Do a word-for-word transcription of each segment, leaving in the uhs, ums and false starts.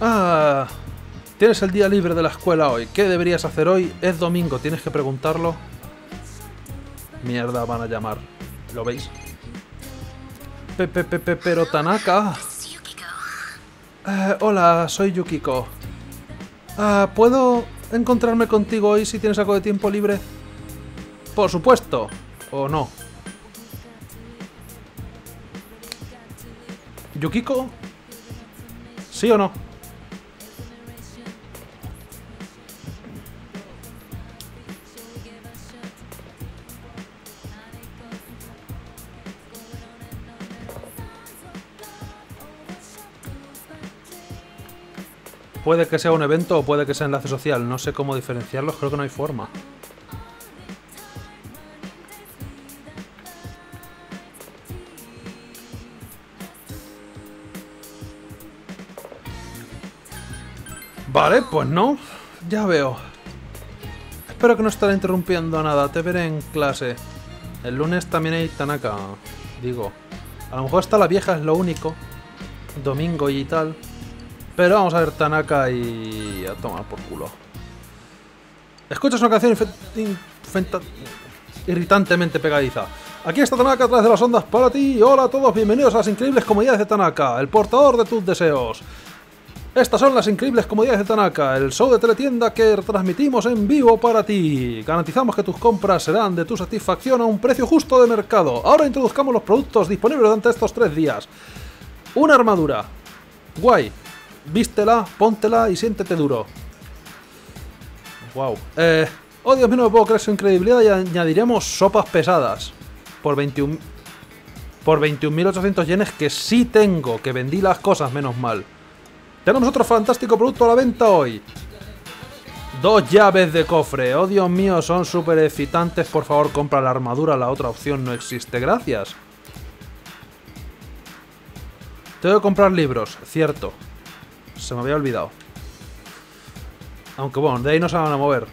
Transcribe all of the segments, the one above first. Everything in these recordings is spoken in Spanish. Ah, tienes el día libre de la escuela hoy. ¿Qué deberías hacer hoy? Es domingo, tienes que preguntarlo. Mierda, van a llamar. ¿Lo veis? Pepe, pepe, pero Tanaka. Eh, hola, soy Yukiko. Ah, ¿puedo encontrarme contigo hoy si tienes algo de tiempo libre? Por supuesto. ¿O no? ¿Yukiko? ¿Sí o no? Puede que sea un evento o puede que sea enlace social. No sé cómo diferenciarlos, creo que no hay forma. Vale, pues no. Ya veo. Espero que no estará interrumpiendo nada. Te veré en clase. El lunes también hay Tanaka. Digo, a lo mejor está la vieja, es lo único. Domingo y tal. Pero vamos a ver Tanaka y a tomar por culo. Escuchas una canción irritantemente pegadiza. Aquí está Tanaka a través de las ondas para ti. Hola a todos, bienvenidos a las increíbles comodidades de Tanaka, el portador de tus deseos. Estas son las increíbles comodidades de Tanaka, el show de teletienda que transmitimos en vivo para ti. Garantizamos que tus compras serán de tu satisfacción a un precio justo de mercado. Ahora introduzcamos los productos disponibles durante estos tres días. Una armadura. Guay. Vístela, póntela y siéntete duro. Wow. Eh, oh, Dios mío, no me puedo creer su incredibilidad. Y añadiremos sopas pesadas. Por veintiún mil ochocientos por veintiún mil ochocientos yenes que sí tengo. Que vendí las cosas, menos mal. Tenemos otro fantástico producto a la venta hoy. Dos llaves de cofre. Oh, Dios mío, son súper excitantes. Por favor, compra la armadura. La otra opción no existe. Gracias. Tengo que comprar libros, cierto. Se me había olvidado. Aunque bueno, de ahí no se van a mover.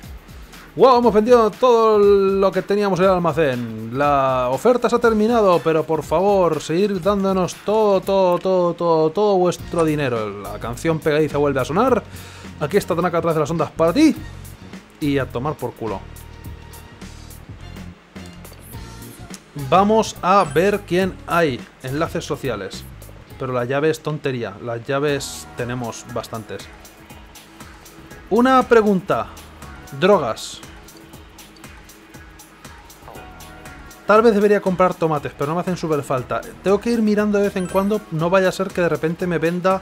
¡Wow! Hemos vendido todo lo que teníamos en el almacén. La oferta se ha terminado, pero por favor, seguir dándonos todo, todo, todo, todo, todo vuestro dinero. La canción pegadiza vuelve a sonar. Aquí está Tanaka atrás de las ondas para ti. Y a tomar por culo. Vamos a ver quién hay. Enlaces sociales. Pero la llave es tontería. Las llaves tenemos bastantes. Una pregunta. Drogas. Tal vez debería comprar tomates, pero no me hacen súper falta. Tengo que ir mirando de vez en cuando. No vaya a ser que de repente me venda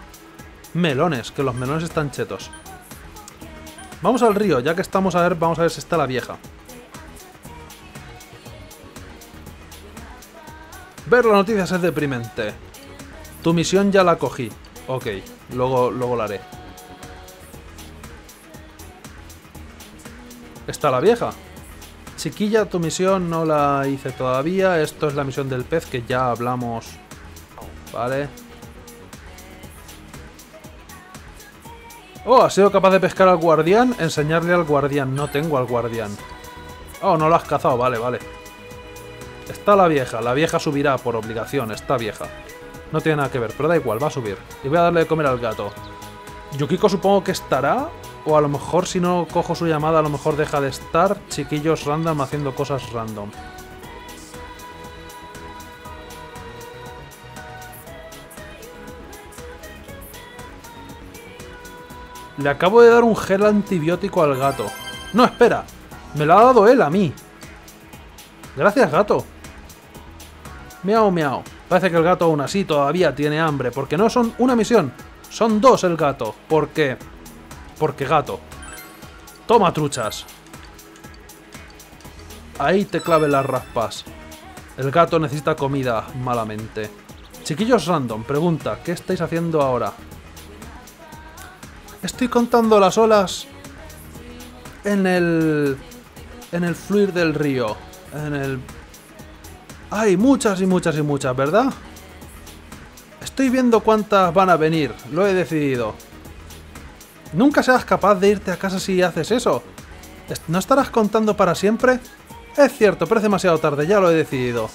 melones, que los melones están chetos. Vamos al río, ya que estamos a ver. Vamos a ver si está la vieja. Ver las noticias es deprimente. Tu misión ya la cogí. Ok, luego, luego la haré. Está la vieja. Chiquilla, tu misión no la hice todavía. Esto es la misión del pez que ya hablamos. Vale. Oh, ¿has sido capaz de pescar al guardián? Enseñarle al guardián. No tengo al guardián. Oh, no lo has cazado. Vale, vale. Está la vieja. La vieja subirá por obligación. Está vieja. No tiene nada que ver, pero da igual, va a subir. Y voy a darle de comer al gato. Yukiko supongo que estará. O a lo mejor si no cojo su llamada, a lo mejor deja de estar. Chiquillos random haciendo cosas random. Le acabo de dar un gel antibiótico al gato. No, espera. Me lo ha dado él a mí. Gracias, gato. Miau, miau. Parece que el gato aún así todavía tiene hambre, porque no son una misión, son dos el gato, porque... porque gato. Toma truchas. Ahí te clave las raspas. El gato necesita comida, malamente. Chiquillos random, pregunta, ¿qué estáis haciendo ahora? Estoy contando las olas en el... en el fluir del río, en el... Hay muchas y muchas y muchas, ¿verdad? Estoy viendo cuántas van a venir, lo he decidido. Nunca serás capaz de irte a casa si haces eso. ¿No estarás contando para siempre? Es cierto, pero es demasiado tarde, ya lo he decidido.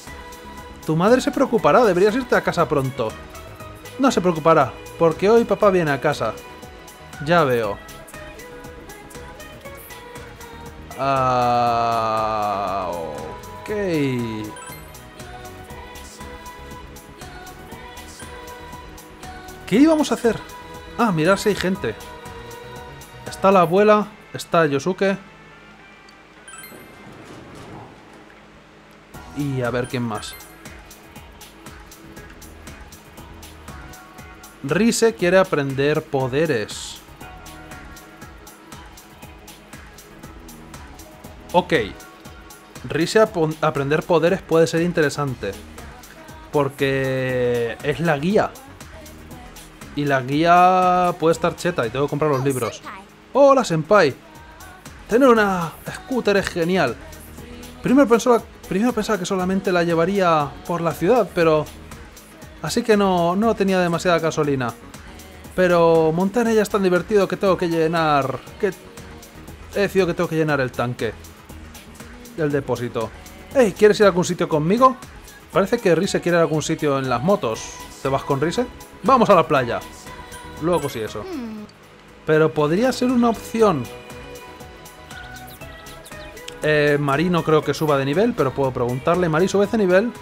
Tu madre se preocupará, deberías irte a casa pronto. No se preocupará, porque hoy papá viene a casa. Ya veo. Ah, ok. ¿Qué íbamos a hacer? Ah, mirar si hay gente. Está la abuela, está Yosuke. Y a ver quién más. Rise quiere aprender poderes. Ok. Rise ap aprender poderes puede ser interesante. Porque es la guía. Y la guía puede estar cheta y tengo que comprar los libros. ¡Hola, senpai! Tener una scooter es genial. Primero pensaba, primero pensaba que solamente la llevaría por la ciudad, pero... Así que no, no tenía demasiada gasolina. Pero montar en ella es tan divertido que tengo que llenar... Que he decidido que tengo que llenar el tanque. El depósito. Hey, ¿quieres ir a algún sitio conmigo? Parece que Rise quiere ir a algún sitio en las motos. ¿Te vas con Rise? ¡Vamos a la playa! Luego sí eso. Pero podría ser una opción. Eh, Marie no creo que suba de nivel, pero puedo preguntarle. Marie, ¿subes de nivel?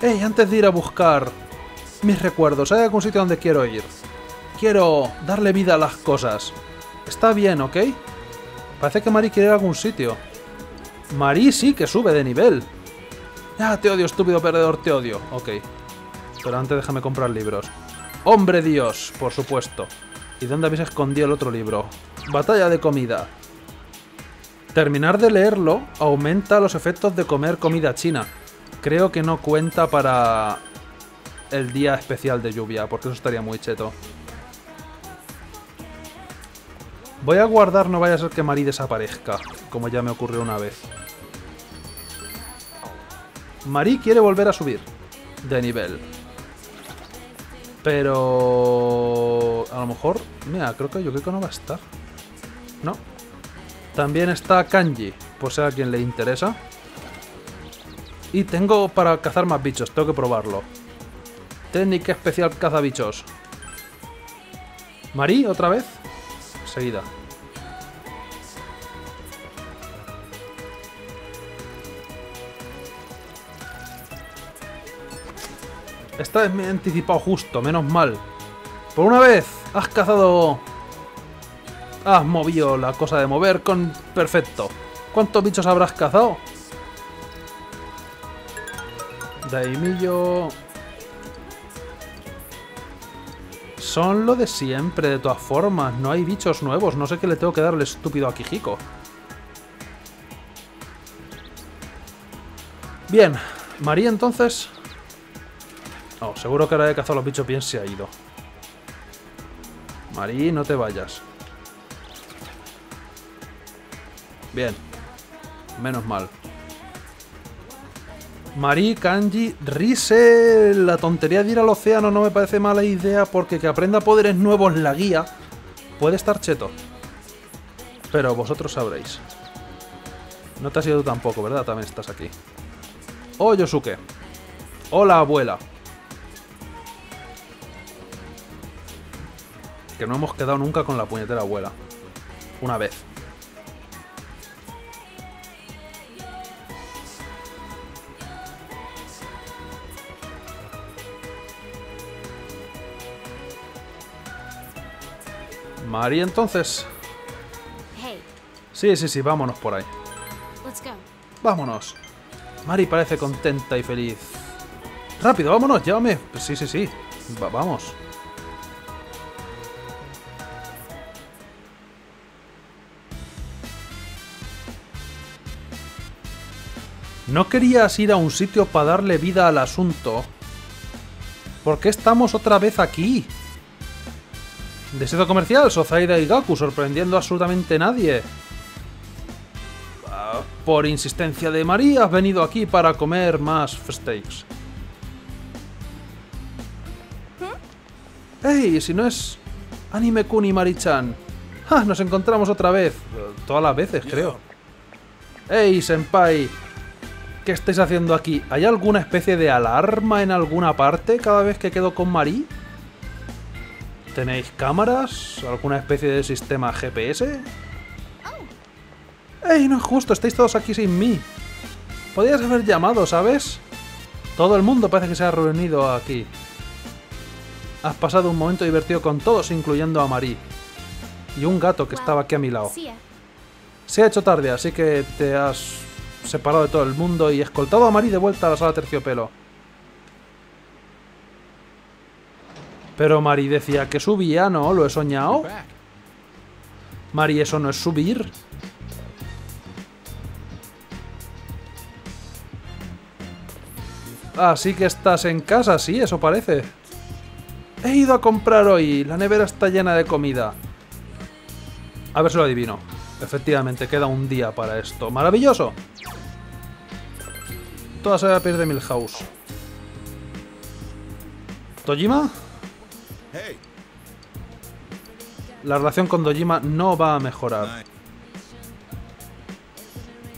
Hey, antes de ir a buscar mis recuerdos, hay algún sitio donde quiero ir. Quiero darle vida a las cosas. Está bien, ¿ok? Parece que Marie quiere ir a algún sitio. Marie sí que sube de nivel. Ah, te odio, estúpido perdedor, te odio. Ok. Pero antes déjame comprar libros. ¡Hombre Dios! Por supuesto. ¿Y dónde habéis escondido el otro libro? Batalla de comida. Terminar de leerlo aumenta los efectos de comer comida china. Creo que no cuenta para el día especial de lluvia, porque eso estaría muy cheto. Voy a guardar, no vaya a ser que Marie desaparezca, como ya me ocurrió una vez. Marie quiere volver a subir de nivel. Pero... a lo mejor... Mira, creo que Yukiko no va a estar. No. También está Kanji, por si a quien le interesa. Y tengo para cazar más bichos, tengo que probarlo. Técnica especial cazabichos. Marie, otra vez. Seguida. Esta vez me he anticipado justo, menos mal. Por una vez, has cazado... Has movido la cosa de mover con... Perfecto. ¿Cuántos bichos habrás cazado? Daimillo... Son lo de siempre, de todas formas. No hay bichos nuevos. No sé qué le tengo que dar al estúpido a Kijiko. Bien. Marie, entonces... No, seguro que ahora de cazar los bichos bien se ha ido. Marie, no te vayas. Bien. Menos mal. Marie, Kanji, Rise... La tontería de ir al océano no me parece mala idea porque que aprenda poderes nuevos la guía puede estar cheto. Pero vosotros sabréis. No te has ido tú tampoco, ¿verdad? También estás aquí. Oh, Yosuke. Hola, abuela. Que no hemos quedado nunca con la puñetera abuela. Una vez. Marie, entonces. Sí, sí, sí, vámonos por ahí. Vámonos. Marie parece contenta y feliz. Rápido, vámonos, llévame. Sí, sí, sí. Va, vamos. No querías ir a un sitio para darle vida al asunto. ¿Por qué estamos otra vez aquí? Deseo comercial, Sozaida y Gaku, sorprendiendo a absolutamente nadie. Por insistencia de Marie, has venido aquí para comer más steaks. ¡Ey! Si no es Anime-kun y Marie-chan. ¡Ja! Nos encontramos otra vez. Todas las veces, creo. ¡Ey, senpai! ¿Qué estáis haciendo aquí? ¿Hay alguna especie de alarma en alguna parte cada vez que quedo con Marie? ¿Tenéis cámaras? ¿Alguna especie de sistema G P S? ¡Ey, no es justo! Estáis todos aquí sin mí. Podrías haber llamado, ¿sabes? Todo el mundo parece que se ha reunido aquí. Has pasado un momento divertido con todos, incluyendo a Marie. Y un gato que estaba aquí a mi lado. Se ha hecho tarde, así que te has separado de todo el mundo y escoltado a Marie de vuelta a la sala terciopelo. Pero Marie decía que subía, ¿no? ¿Lo he soñado? Marie, ¿eso no es subir? Así que estás en casa, sí, eso parece. He ido a comprar hoy. La nevera está llena de comida. A ver si lo adivino. Efectivamente, queda un día para esto. ¡Maravilloso! Toda se va a pedir de Milhouse. ¿Dojima? La relación con Dojima no va a mejorar.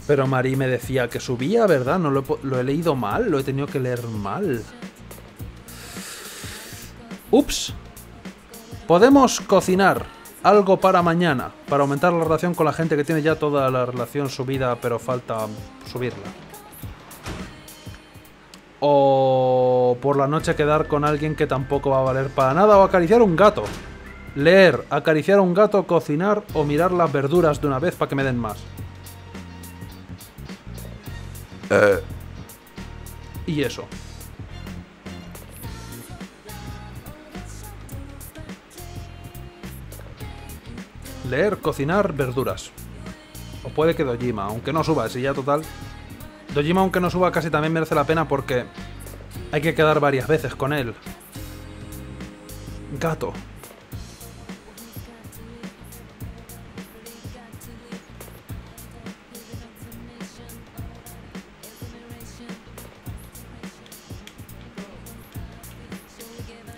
Pero Marie me decía que subía, ¿verdad? No lo he, lo he leído mal, lo he tenido que leer mal. Ups. Podemos cocinar algo para mañana, para aumentar la relación con la gente que tiene ya toda la relación subida, pero falta subirla. O por la noche quedar con alguien que tampoco va a valer para nada, o acariciar un gato. Leer, acariciar un gato, cocinar o mirar las verduras de una vez para que me den más. Eh. Y eso. Leer, cocinar, verduras. O puede que Dojima, aunque no suba, si ya total. Dojima, aunque no suba, casi también merece la pena porque hay que quedar varias veces con él. Gato.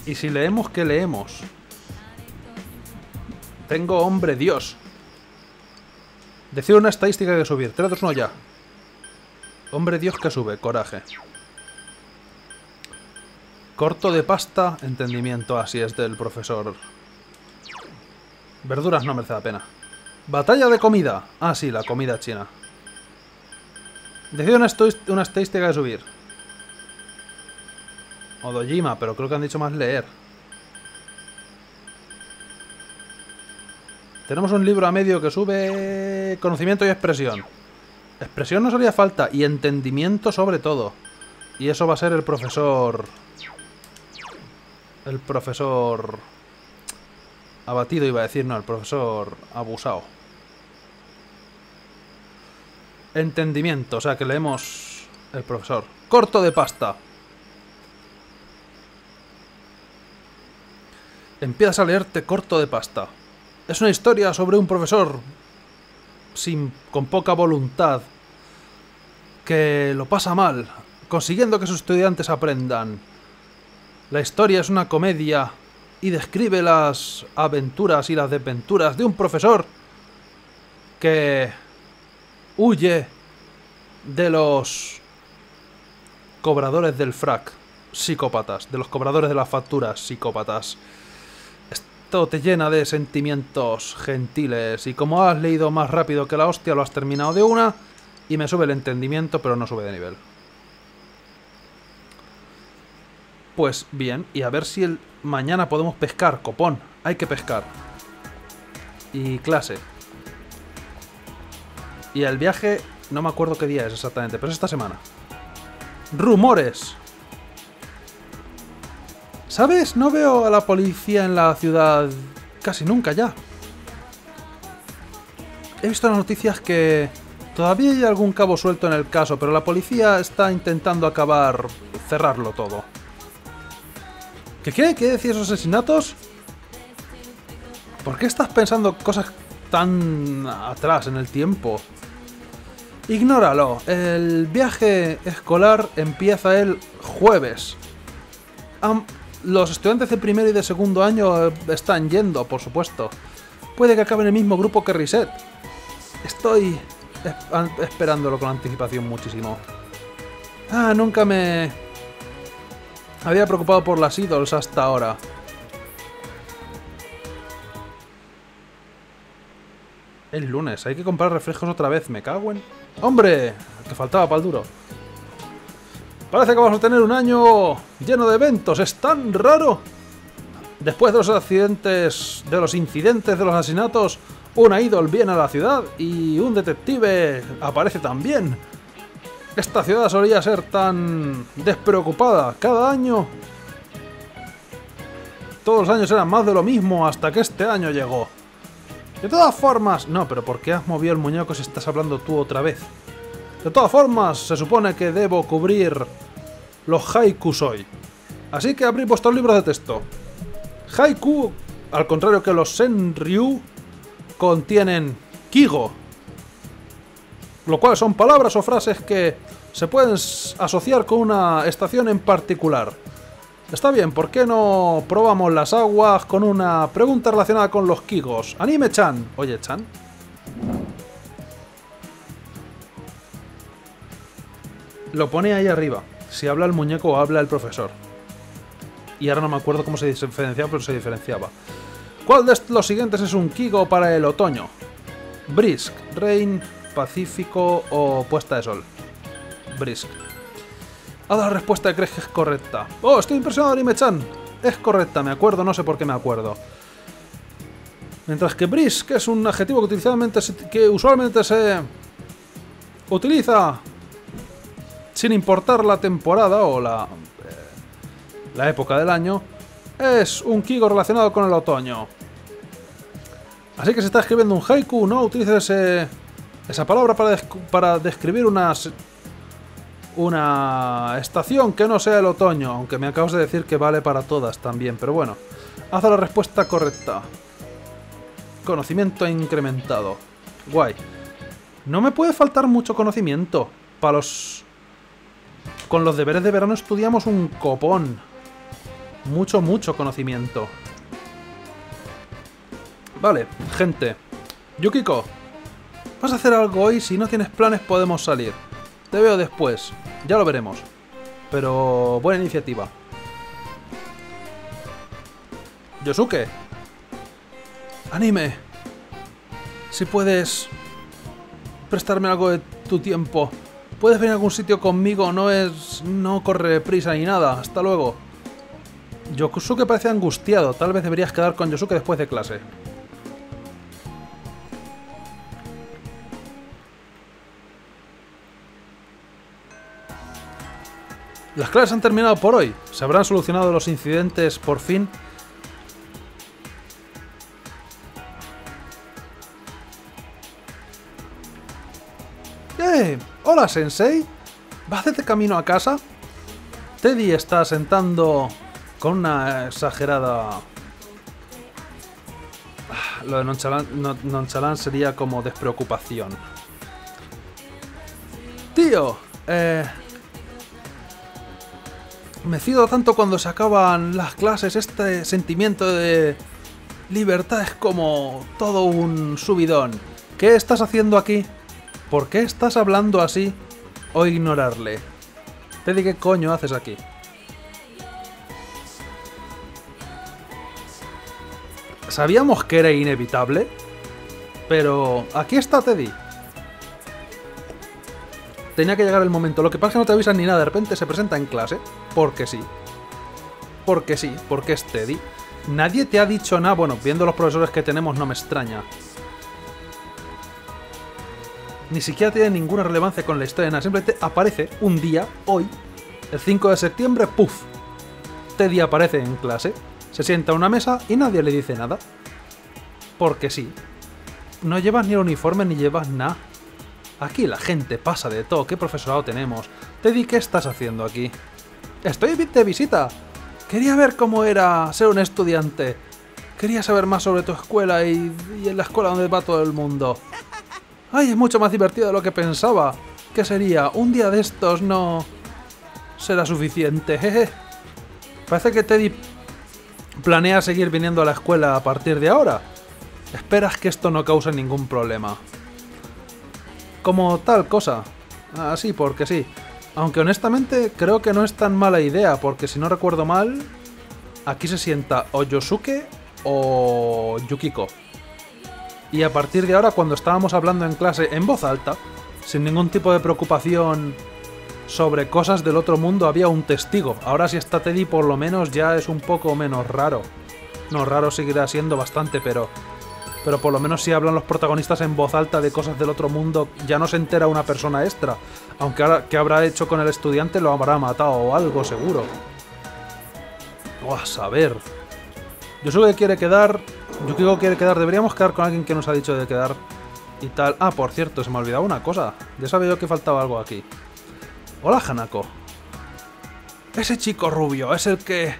Y si leemos, ¿qué leemos? Tengo hombre Dios. Decir una estadística que subir. tres, dos, uno ya. Hombre Dios que sube. Coraje. Corto de pasta. Entendimiento. Así es del profesor. Verduras no merece la pena. Batalla de comida. Ah, sí, la comida china. Decir una, una estadística que subir. O Dojima, pero creo que han dicho más leer. Tenemos un libro a medio que sube conocimiento y expresión. Expresión nos haría falta y entendimiento sobre todo. Y eso va a ser el profesor... El profesor... Abatido iba a decir, no, el profesor abusado. Entendimiento, o sea que leemos el profesor. Corto de pasta. Empiezas a leerte corto de pasta. Es una historia sobre un profesor sin, con poca voluntad que lo pasa mal, consiguiendo que sus estudiantes aprendan. La historia es una comedia y describe las aventuras y las desventuras de un profesor que huye de los cobradores del frac, psicópatas, de los cobradores de las facturas, psicópatas. Esto te llena de sentimientos gentiles y como has leído más rápido que la hostia lo has terminado de una y me sube el entendimiento pero no sube de nivel. Pues bien, y a ver si el mañana podemos pescar, copón, hay que pescar. Y clase. Y el viaje, no me acuerdo qué día es exactamente, pero es esta semana. ¡Rumores! ¿Sabes? No veo a la policía en la ciudad casi nunca ya. He visto en las noticias que todavía hay algún cabo suelto en el caso, pero la policía está intentando acabar... cerrarlo todo. ¿Qué qué? ¿Qué decís esos asesinatos? ¿Por qué estás pensando cosas tan atrás en el tiempo? Ignóralo. El viaje escolar empieza el jueves. Am Los estudiantes de primero y de segundo año están yendo, por supuesto. Puede que acabe en el mismo grupo que Reset. Estoy esp esperándolo con anticipación muchísimo. Ah, nunca me había preocupado por las idols hasta ahora. Es lunes, hay que comprar refrescos otra vez, me cago en... ¡Hombre! Que faltaba pa'l duro. Parece que vamos a tener un año lleno de eventos, es tan raro. Después de los accidentes, de los incidentes, de los asesinatos, un idol viene a la ciudad y un detective aparece también. Esta ciudad solía ser tan despreocupada. Cada año... Todos los años eran más de lo mismo hasta que este año llegó. De todas formas... No, pero ¿por qué has movido el muñeco si estás hablando tú otra vez? De todas formas, se supone que debo cubrir los haikus hoy. Así que abrid vuestros libros de texto. Haiku, al contrario que los senryu, contienen kigo, lo cual son palabras o frases que se pueden asociar con una estación en particular. Está bien, ¿por qué no probamos las aguas con una pregunta relacionada con los kigos? Anime-chan. Oye, Chan. Lo pone ahí arriba. Si habla el muñeco o habla el profesor. Y ahora no me acuerdo cómo se diferenciaba, pero se diferenciaba. ¿Cuál de los siguientes es un kigo para el otoño? Brisk, rain, pacífico o puesta de sol. Brisk. Haz la respuesta que crees que es correcta. ¡Oh, estoy impresionado, Anime-chan! Es correcta, me acuerdo, no sé por qué me acuerdo. Mientras que brisk es un adjetivo que, utilizadamente se, que usualmente se utiliza sin importar la temporada o la, eh, la época del año, es un kigo relacionado con el otoño. Así que si estás escribiendo un haiku, no utilices ese, esa palabra para, des, para describir unas... una estación que no sea el otoño, aunque me acabas de decir que vale para todas también, pero bueno. Haz la respuesta correcta. Conocimiento incrementado. Guay. No me puede faltar mucho conocimiento. Para los... Con los deberes de verano estudiamos un copón. Mucho, mucho conocimiento. Vale, gente. Yukiko, ¿vas a hacer algo hoy? Si no tienes planes podemos salir. Te veo después, ya lo veremos. Pero buena iniciativa. Yosuke. Anime. Si puedes prestarme algo de tu tiempo. Puedes venir a algún sitio conmigo, no es... no corre prisa ni nada, hasta luego. Yosuke parece angustiado, tal vez deberías quedar con Yosuke después de clase. Las clases han terminado por hoy. ¿Se habrán solucionado los incidentes por fin? ¡Eh! ¡Hola, Sensei! ¿Vas de camino a casa? Teddy está sentando con una exagerada... Lo de nonchalant, nonchalant sería como despreocupación. Tío, eh... me cido tanto cuando se acaban las clases, este sentimiento de libertad es como todo un subidón. ¿Qué estás haciendo aquí? ¿Por qué estás hablando así? O ignorarle. Teddy, ¿qué coño haces aquí? Sabíamos que era inevitable, pero aquí está Teddy. Tenía que llegar el momento. Lo que pasa es que no te avisan ni nada. De repente se presenta en clase. Porque sí. Porque sí. Porque es Teddy. Nadie te ha dicho nada. Bueno, viendo los profesores que tenemos no me extraña. Ni siquiera tiene ninguna relevancia con la historia. Nada. Simplemente aparece un día, hoy, el cinco de septiembre, ¡puf! Teddy aparece en clase. Se sienta a una mesa y nadie le dice nada. Porque sí. No llevas ni el uniforme ni llevas nada. Aquí la gente pasa de todo. ¿Qué profesorado tenemos? Teddy, ¿qué estás haciendo aquí? Estoy de visita. Quería ver cómo era ser un estudiante. Quería saber más sobre tu escuela y, y en la escuela donde va todo el mundo. Ay, es mucho más divertido de lo que pensaba. ¿Qué sería? Un día de estos no será suficiente. Jeje. Parece que Teddy planea seguir viniendo a la escuela a partir de ahora. Esperas que esto no cause ningún problema. Como tal cosa. Así, porque sí. Aunque honestamente creo que no es tan mala idea, porque si no recuerdo mal, aquí se sienta o Yosuke o Yukiko. y a partir de ahora, cuando estábamos hablando en clase en voz alta, sin ningún tipo de preocupación sobre cosas del otro mundo, había un testigo. Ahora si está Teddy, por lo menos ya es un poco menos raro. No, raro seguirá siendo bastante, pero... pero por lo menos si hablan los protagonistas en voz alta de cosas del otro mundo, ya no se entera una persona extra. Aunque ahora, ¿qué habrá hecho con el estudiante? Lo habrá matado o algo, seguro. O a saber. Yosuke quiere quedar... Yukiko quiere quedar. Deberíamos quedar con alguien que nos ha dicho de quedar y tal. Ah, por cierto, se me ha olvidado una cosa. Ya sabía yo que faltaba algo aquí. Hola, Hanako. Ese chico rubio es el que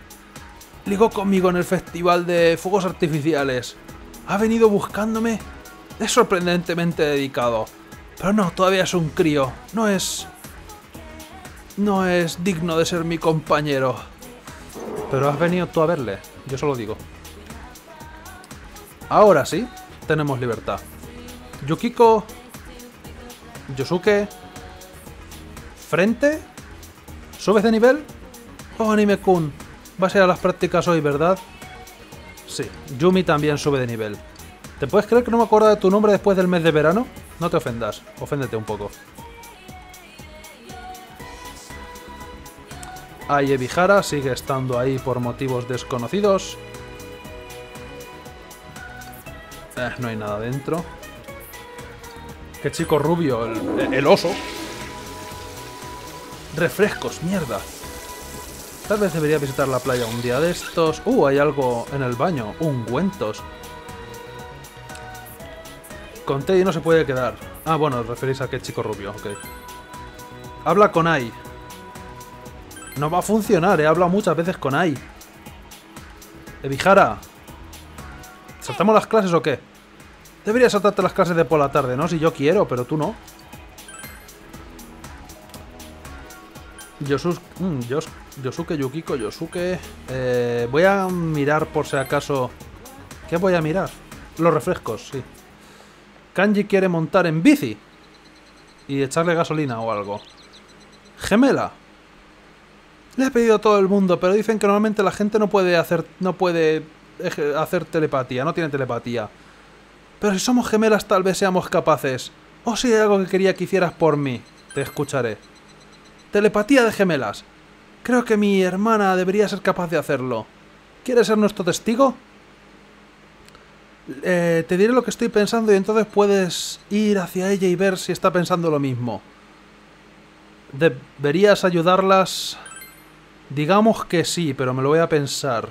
ligó conmigo en el festival de fuegos artificiales. Ha venido buscándome. Es sorprendentemente dedicado. Pero no, todavía es un crío. No es... no es digno de ser mi compañero. Pero has venido tú a verle. Yo solo digo. Ahora sí, tenemos libertad. Yukiko... Yosuke... ¿Frente? ¿Subes de nivel? Oh, Anime-kun. Vas a ir a las prácticas hoy, ¿verdad? Sí, Yumi también sube de nivel. ¿Te puedes creer que no me acuerdo de tu nombre después del mes de verano? No te ofendas, oféndete un poco. Ai Ebihara sigue estando ahí por motivos desconocidos. Eh, no hay nada dentro. Qué chico rubio, el, el oso. Refrescos, mierda. Tal vez debería visitar la playa un día de estos. Uh, hay algo en el baño. Ungüentos. Con Teddy no se puede quedar. Ah, bueno, os referís a qué chico rubio, ok. Habla con Ai. No va a funcionar, he hablado muchas veces con Ai. Ebihara. ¿Saltamos las clases o qué? Deberías saltarte las clases de por la tarde, ¿no? Si yo quiero, pero tú no. Yosuke, mm, Yos, Yosuke, Yukiko, Yosuke... Eh, voy a mirar por si acaso... ¿Qué voy a mirar? Los refrescos, sí. Kanji quiere montar en bici. Y echarle gasolina o algo. Gemela. Le he pedido a todo el mundo, pero dicen que normalmente la gente no puede hacer... No puede hacer telepatía, no tiene telepatía. Pero si somos gemelas tal vez seamos capaces. O si hay algo que quería que hicieras por mí, te escucharé. Telepatía de gemelas. Creo que mi hermana debería ser capaz de hacerlo. ¿Quieres ser nuestro testigo? Eh, te diré lo que estoy pensando y entonces puedes ir hacia ella y ver si está pensando lo mismo. ¿Deberías ayudarlas? Digamos que sí, pero me lo voy a pensar.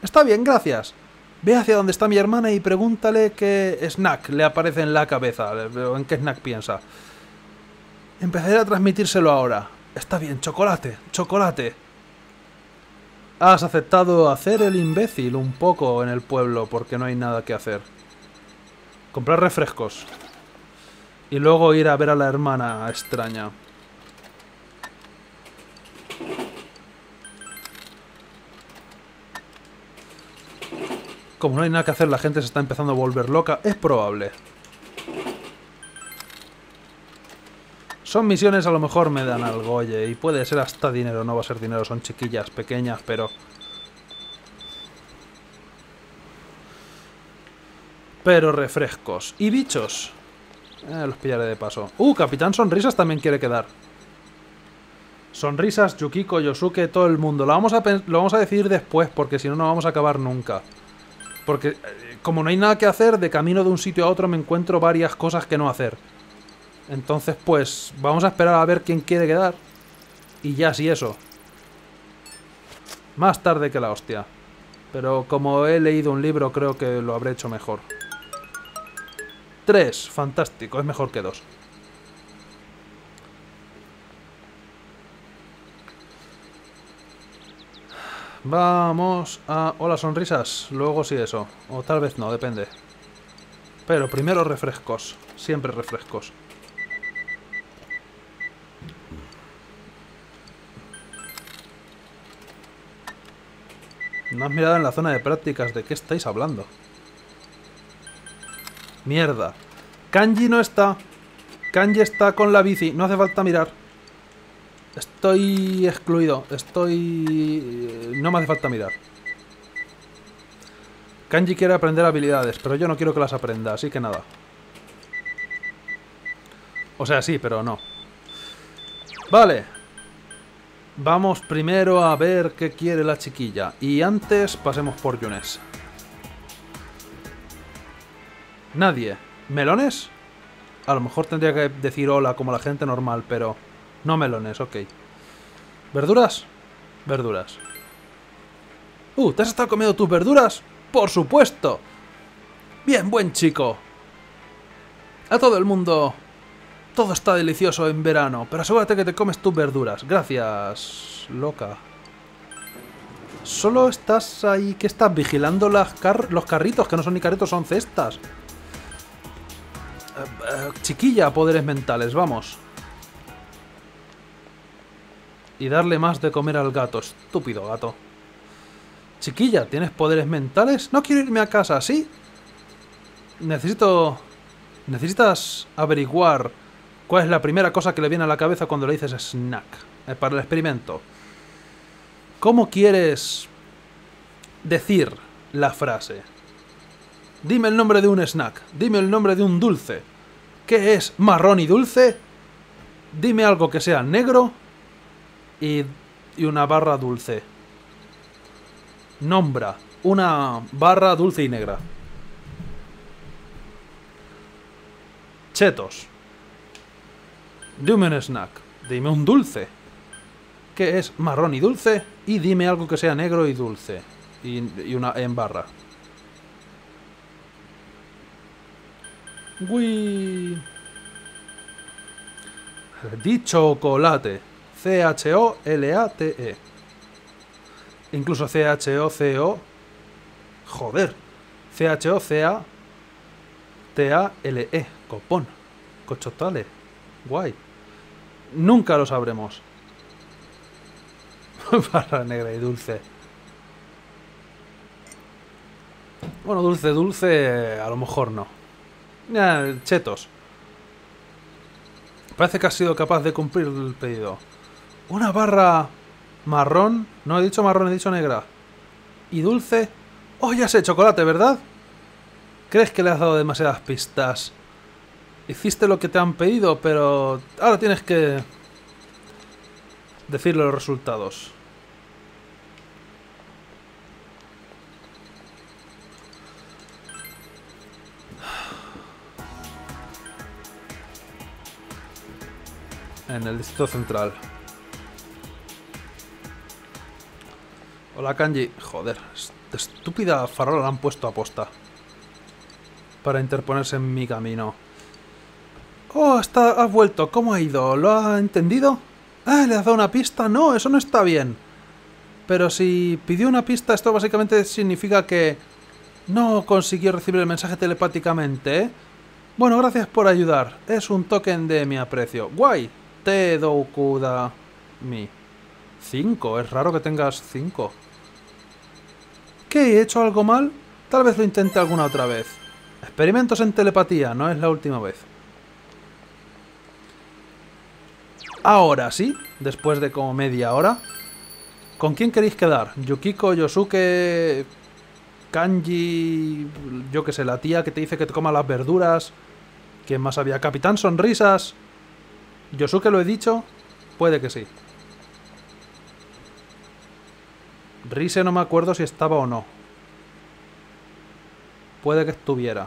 Está bien, gracias. Ve hacia donde está mi hermana y pregúntale qué snack le aparece en la cabeza. ¿En qué snack piensa? Empezaré a transmitírselo ahora. Está bien, chocolate, chocolate. Has aceptado hacer el imbécil un poco en el pueblo porque no hay nada que hacer. Comprar refrescos. Y luego ir a ver a la hermana extraña. Como no hay nada que hacer, la gente se está empezando a volver loca. Es probable. Son misiones, a lo mejor me dan algo, oye, y puede ser hasta dinero, no va a ser dinero, son chiquillas pequeñas, pero... Pero refrescos. ¿Y bichos? Eh, los pillaré de paso. ¡Uh! Capitán Sonrisas también quiere quedar. Sonrisas, Yukiko, Yosuke, todo el mundo. Lo vamos a, lo vamos a decidir después, porque si no, no vamos a acabar nunca. Porque eh, como no hay nada que hacer, de camino de un sitio a otro me encuentro varias cosas que no hacer. Entonces, pues, vamos a esperar a ver quién quiere quedar. Y ya, si eso. Más tarde que la hostia. Pero como he leído un libro, creo que lo habré hecho mejor. Tres. Fantástico. Es mejor que dos. Vamos a... Hola, sonrisas. Luego sí eso. O tal vez no, depende. Pero primero refrescos. Siempre refrescos. No has mirado en la zona de prácticas. ¿De qué estáis hablando? Mierda. Kanji no está. Kanji está con la bici. No hace falta mirar. Estoy excluido. Estoy... No me hace falta mirar. Kanji quiere aprender habilidades, pero yo no quiero que las aprenda, así que nada. O sea, sí, pero no. Vale. Vamos primero a ver qué quiere la chiquilla. Y antes pasemos por Junes. Nadie. ¿Melones? A lo mejor tendría que decir hola como la gente normal, pero... No melones, ok. ¿Verduras? Verduras. Uh, ¿te has estado comiendo tus verduras? ¡Por supuesto! Bien, buen chico. A todo el mundo... Todo está delicioso en verano, pero asegúrate que te comes tus verduras. Gracias, loca. Solo estás ahí que estás vigilando las car los carritos, que no son ni carritos, son cestas. Eh, eh, chiquilla, poderes mentales, vamos. Y darle más de comer al gato, estúpido gato. Chiquilla, ¿tienes poderes mentales? No quiero irme a casa, ¿sí? Necesito... Necesitas averiguar... ¿Cuál es la primera cosa que le viene a la cabeza cuando le dices snack? Eh, para el experimento. ¿Cómo quieres decir la frase? Dime el nombre de un snack. Dime el nombre de un dulce. ¿Qué es marrón y dulce? Dime algo que sea negro y, y una barra dulce. Nombra una barra dulce y negra. Chetos. Dime un snack. Dime un dulce. ¿Qué es marrón y dulce? Y dime algo que sea negro y dulce. Y, y una en barra. Uy. Di chocolate. C H O L A T E. Incluso C H O C O. Joder. C H O C A T A L E. Copón. Cochotale. Guay. Nunca lo sabremos. Barra negra y dulce. Bueno, dulce, dulce... A lo mejor no. Eh, chetos. Parece que has sido capaz de cumplir el pedido. Una barra marrón... No he dicho marrón, he dicho negra. Y dulce... ¡Oh, ya sé! Chocolate, ¿verdad? ¿Crees que le has dado demasiadas pistas? Hiciste lo que te han pedido, pero ahora tienes que decirle los resultados. En el distrito central. Hola, Kanji. Joder, esta estúpida farola la han puesto a posta para interponerse en mi camino. Oh, está, has vuelto. ¿Cómo ha ido? ¿Lo ha entendido? Ah, ¿le has dado una pista? No, eso no está bien. Pero si pidió una pista, esto básicamente significa que no consiguió recibir el mensaje telepáticamente, ¿eh? Bueno, gracias por ayudar. Es un token de mi aprecio. Guay. Te dokuda mi. Cinco. Es raro que tengas cinco. ¿Qué? ¿He hecho algo mal? Tal vez lo intente alguna otra vez. Experimentos en telepatía. No es la última vez. Ahora sí, después de como media hora. ¿Con quién queréis quedar? Yukiko, Yosuke, Kanji, yo que sé, la tía que te dice que te coma las verduras. ¿Quién más había? Capitán Sonrisas. ¿Yosuke lo he dicho? Puede que sí. Rise no me acuerdo si estaba o no. Puede que estuviera.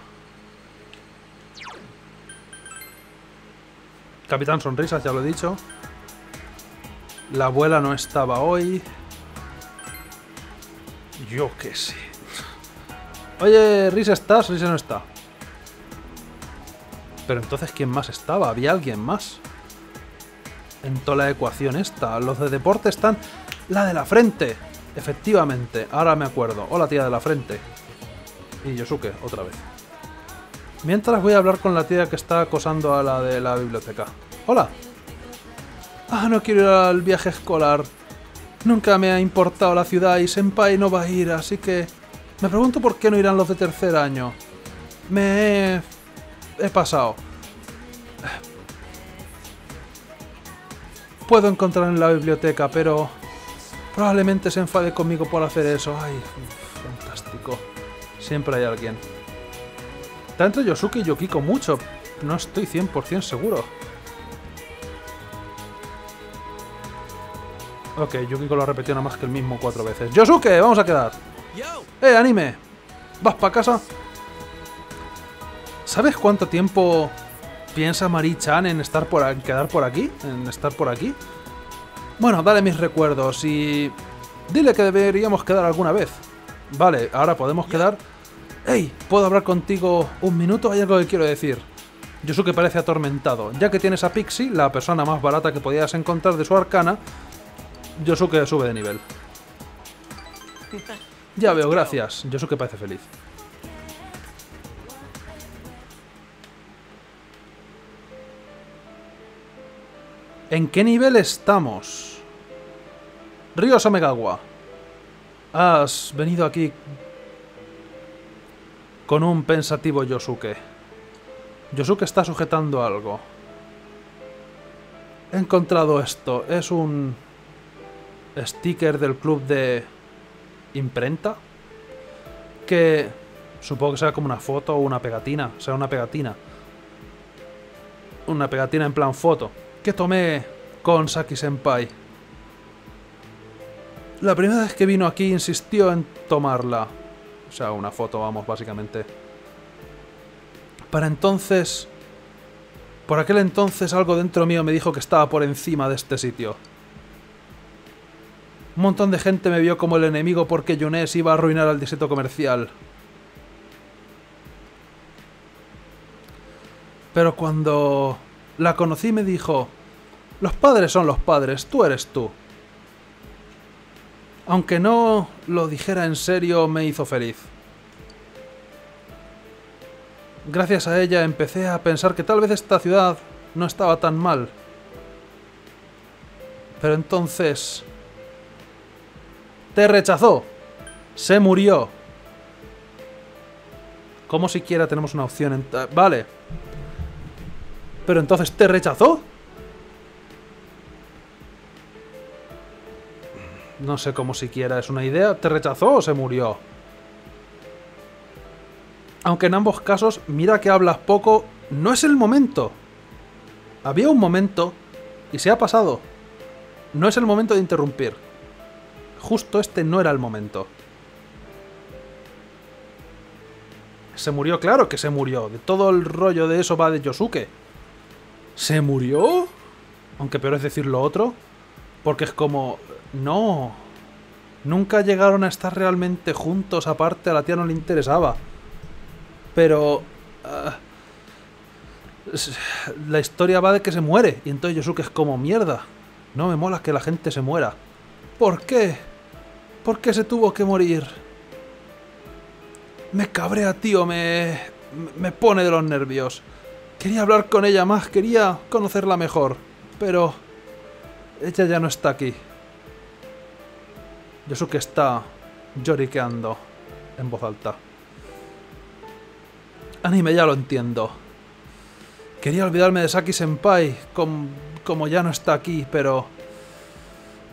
Capitán Sonrisas, ya lo he dicho. La abuela no estaba hoy. Yo qué sé. Oye, Rise, ¿estás? Rise no está. Pero entonces, ¿quién más estaba? ¿Había alguien más? En toda la ecuación esta. Los de deporte están... ¡La de la frente! Efectivamente, ahora me acuerdo. Hola, tía de la frente. Y Yosuke, otra vez. Mientras voy a hablar con la tía que está acosando a la de la biblioteca. ¡Hola! Ah, no quiero ir al viaje escolar. Nunca me ha importado la ciudad y Senpai no va a ir, así que... Me pregunto por qué no irán los de tercer año. Me he... he pasado. Puedo encontrar en la biblioteca, pero... Probablemente se enfade conmigo por hacer eso. ¡Ay, fantástico! Siempre hay alguien. Tanto Yosuke y Yukiko mucho. No estoy cien por cien seguro. Ok, Yukiko lo ha repetido nada más que el mismo cuatro veces. ¡Yosuke! ¡Vamos a quedar! ¡Eh, anime! ¿Vas para casa? ¿Sabes cuánto tiempo piensa Marie-chan en estar por en quedar por aquí? ¿En estar por aquí? Bueno, dale mis recuerdos y... dile que deberíamos quedar alguna vez. Vale, ahora podemos quedar... ¡Ey! ¿Puedo hablar contigo un minuto? Hay algo que quiero decir. Yosuke parece atormentado. Ya que tienes a Pixie, la persona más barata que podías encontrar de su arcana, Yosuke sube de nivel. Ya veo, gracias. Yosuke parece feliz. ¿En qué nivel estamos? Río Samegawa. Has venido aquí con un pensativo Yosuke. Yosuke está sujetando algo. He encontrado esto. Es un... sticker del club de... imprenta. Que... supongo que sea como una foto o una pegatina. O sea, una pegatina. Una pegatina en plan foto. Que tomé con Saki Senpai. La primera vez que vino aquí insistió en tomarla. O sea, una foto, vamos, básicamente. Para entonces... Por aquel entonces algo dentro mío me dijo que estaba por encima de este sitio. Un montón de gente me vio como el enemigo porque Junes iba a arruinar al distrito comercial. Pero cuando... la conocí y me dijo, los padres son los padres, tú eres tú. Aunque no lo dijera en serio, me hizo feliz. Gracias a ella empecé a pensar que tal vez esta ciudad no estaba tan mal. Pero entonces... te rechazó. Se murió. ¿Cómo siquiera tenemos una opción en... vale. ¿Pero entonces te rechazó? No sé cómo siquiera es una idea. ¿Te rechazó o se murió? Aunque en ambos casos, mira que hablas poco, no es el momento. Había un momento y se ha pasado. No es el momento de interrumpir. Justo este no era el momento. Se murió, claro que se murió. De todo el rollo de eso va de Yosuke. ¿Se murió? Aunque peor es decir lo otro, porque es como... no. Nunca llegaron a estar realmente juntos, aparte a la tía no le interesaba. Pero... Uh, la historia va de que se muere, y entonces Yosuke es como mierda. No me mola que la gente se muera. ¿Por qué? ¿Por qué se tuvo que morir? Me cabrea, tío, me... me pone de los nervios. Quería hablar con ella más, quería conocerla mejor, pero ella ya no está aquí. Yosuke está lloriqueando en voz alta. Anime, ya lo entiendo. Quería olvidarme de Saki Senpai, com, como ya no está aquí, pero...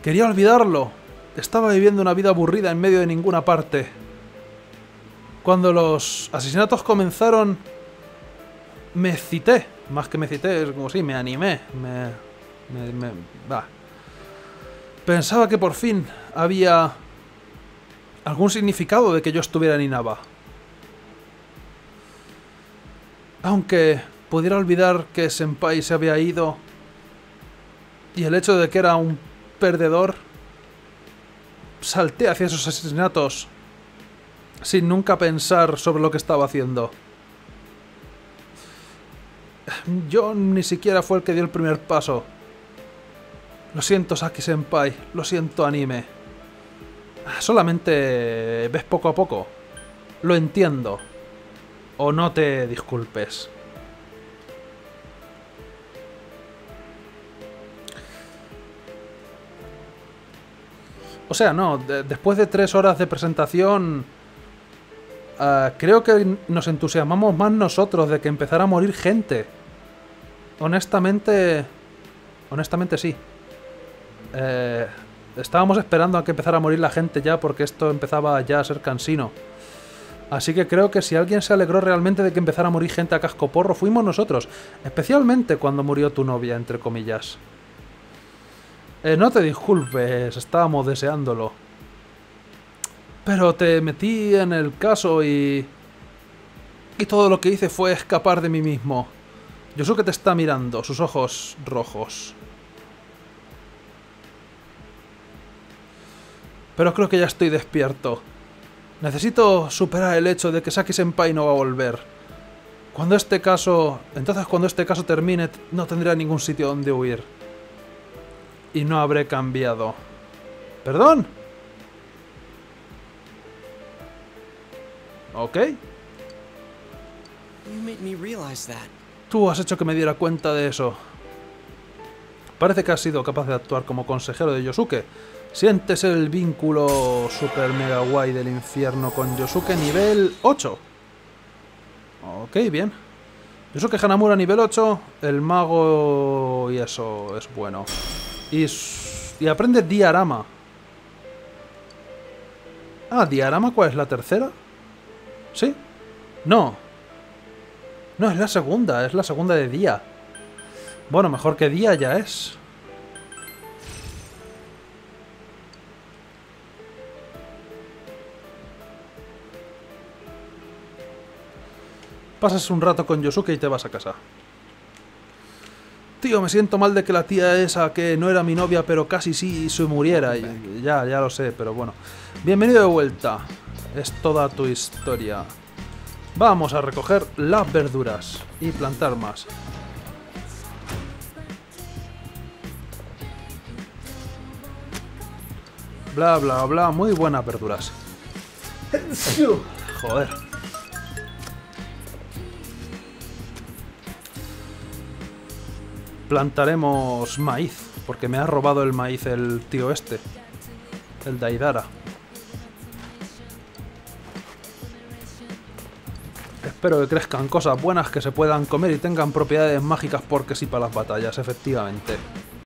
quería olvidarlo. Estaba viviendo una vida aburrida en medio de ninguna parte. Cuando los asesinatos comenzaron... me excité, más que me excité, es como si me animé, me, me, me bah. Pensaba que por fin había algún significado de que yo estuviera en Inaba. Aunque pudiera olvidar que Senpai se había ido y el hecho de que era un perdedor, salté hacia esos asesinatos sin nunca pensar sobre lo que estaba haciendo. Yo ni siquiera fue el que dio el primer paso. Lo siento, Saki-senpai. Lo siento, anime. Solamente ves poco a poco. Lo entiendo. O no te disculpes. O sea, no. De- después de tres horas de presentación... Uh, creo que nos entusiasmamos más nosotros de que empezara a morir gente. Honestamente... Honestamente sí. Eh, estábamos esperando a que empezara a morir la gente ya porque esto empezaba ya a ser cansino. Así que creo que si alguien se alegró realmente de que empezara a morir gente a cascoporro, fuimos nosotros. Especialmente cuando murió tu novia, entre comillas. Eh, no te disculpes, estábamos deseándolo. Pero te metí en el caso y... Y todo lo que hice fue escapar de mí mismo. Yosuke te está mirando, sus ojos rojos. Pero creo que ya estoy despierto. Necesito superar el hecho de que Saki-senpai no va a volver. Cuando este caso... Entonces cuando este caso termine, no tendré ningún sitio donde huir. Y no habré cambiado. ¿Perdón? Ok. Tú has hecho que me diera cuenta de eso. Parece que has sido capaz de actuar como consejero de Yosuke. Sientes el vínculo super mega guay del infierno con Yosuke nivel ocho. Ok, bien. Yosuke Hanamura nivel ocho, el mago y eso es bueno. Y, y aprende Diarama. Ah, Diarama, ¿cuál es la tercera? ¿Sí? No. No, es la segunda, es la segunda de día. Bueno, mejor que día ya es. Pasas un rato con Yosuke y te vas a casa. Tío, me siento mal de que la tía esa, que no era mi novia, pero casi sí, se muriera. Y, ya, ya lo sé, pero bueno. Bienvenido de vuelta. Es toda tu historia. Vamos a recoger las verduras y plantar más. Bla, bla, bla. Muy buenas verduras. Joder. Plantaremos maíz, porque me ha robado el maíz el tío este, el Daidara. Espero que crezcan cosas buenas que se puedan comer y tengan propiedades mágicas porque sí para las batallas, efectivamente.